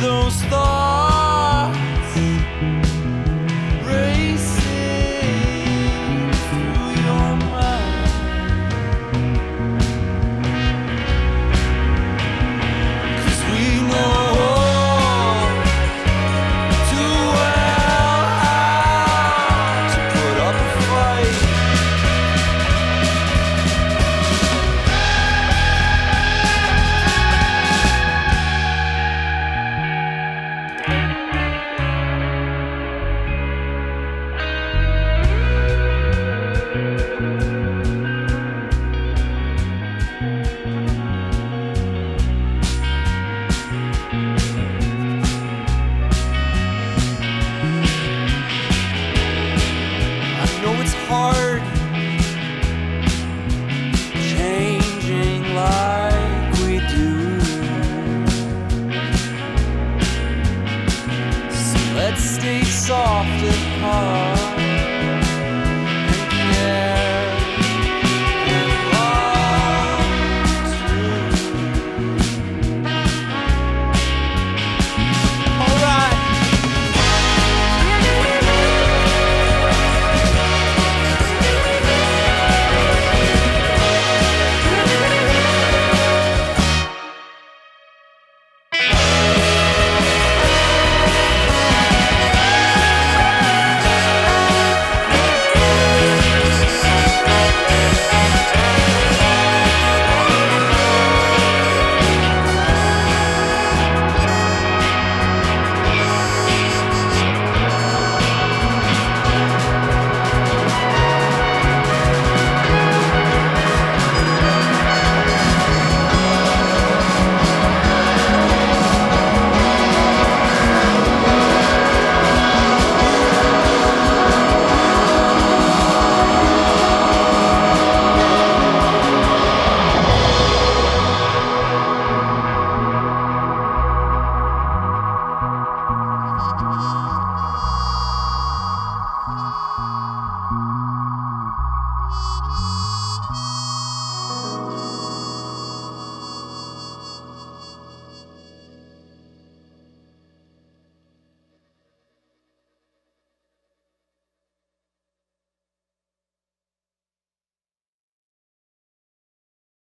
those thoughts racing through your mind, 'cause we know too well how to put up a fight. Hard changing like we do, so let's stay soft and hard and care and love too. All right.